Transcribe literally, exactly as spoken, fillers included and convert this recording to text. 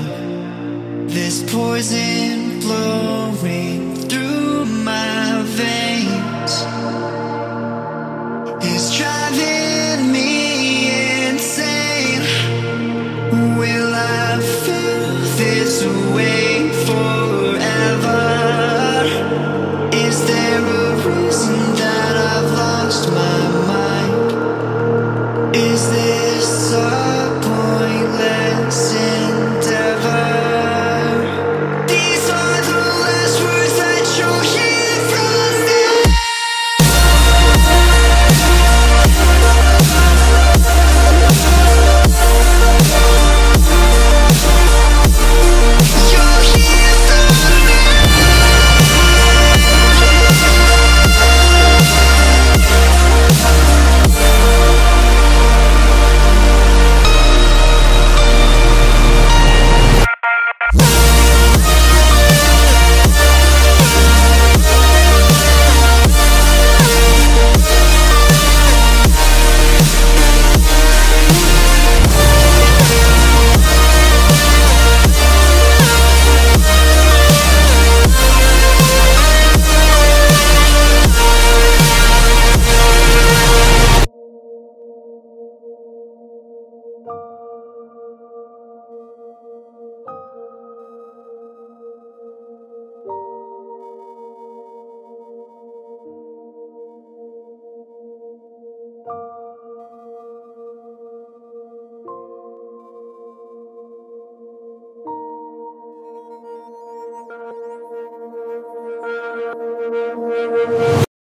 love, this poison flowing.